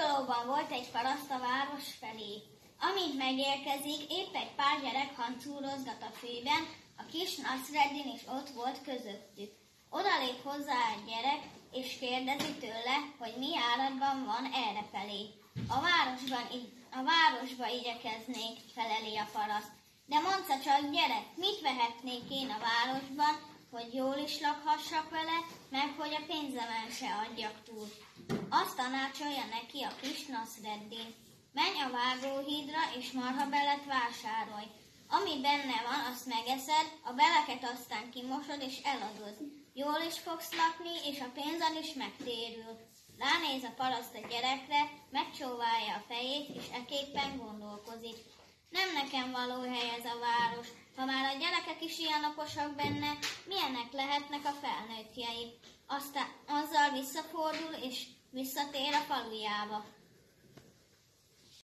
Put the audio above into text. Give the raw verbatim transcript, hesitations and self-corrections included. Tirolban volt egy paraszt a város felé. Amint megérkezik, épp egy pár gyerek hancúrozgat a fűben, a kis Naszreddin is ott volt közöttük. Odalép hozzá a gyerek, és kérdezi tőle, hogy mi áradban van errefelé. A városban, a városba igyekeznék, feleli a paraszt. De mondta csak, gyerek, mit vehetnék én a városban, hogy jól is lakhassak vele, meg hogy a pénzemen se adjak túl. Azt tanácsolja neki a kis Naszreddin. Menj a vágóhídra, és marha belet vásárolj. Ami benne van, azt megeszed, a beleket aztán kimosod és eladod. Jól is fogsz lakni, és a pénzed is megtérül. Ránéz a paraszt a gyerekre, megcsóválja a fejét, és eképpen gondolkozik. Nem nekem való hely ez a város. Ha már a gyerekek is ilyen okosak benne, milyenek lehetnek a felnőttjei? Aztán azzal visszafordul, és visszatér a falujába.